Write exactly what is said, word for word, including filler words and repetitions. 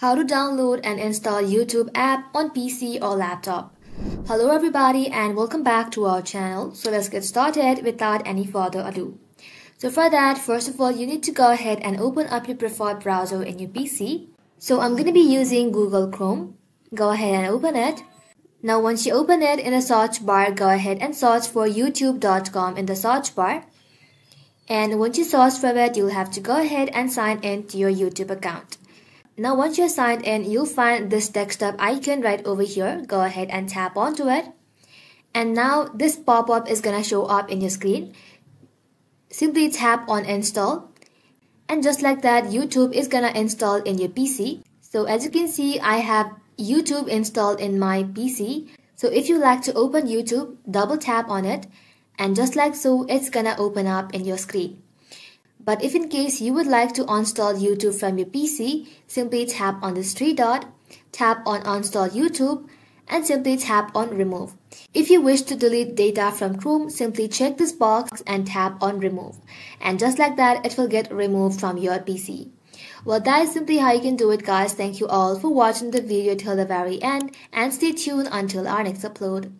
How to download and install YouTube app on P C or laptop. Hello everybody and welcome back to our channel. So let's get started without any further ado. So for that, first of all, you need to go ahead and open up your preferred browser in your P C. So I'm going to be using Google Chrome. Go ahead and open it. Now once you open it, in the search bar, go ahead and search for youtube dot com in the search bar. And once you search for it, you'll have to go ahead and sign in to your YouTube account. Now once you're signed in, you'll find this desktop icon right over here. Go ahead and tap onto it. And now this pop-up is gonna show up in your screen. Simply tap on install. And just like that, YouTube is gonna install in your P C. So as you can see, I have YouTube installed in my P C. So if you like to open YouTube, double tap on it. And just like so, it's gonna open up in your screen. But if in case you would like to uninstall YouTube from your P C, simply tap on this three dot, tap on uninstall YouTube, and simply tap on remove. If you wish to delete data from Chrome, simply check this box and tap on remove. And just like that, it will get removed from your P C. Well, that is simply how you can do it, guys. Thank you all for watching the video till the very end, and stay tuned until our next upload.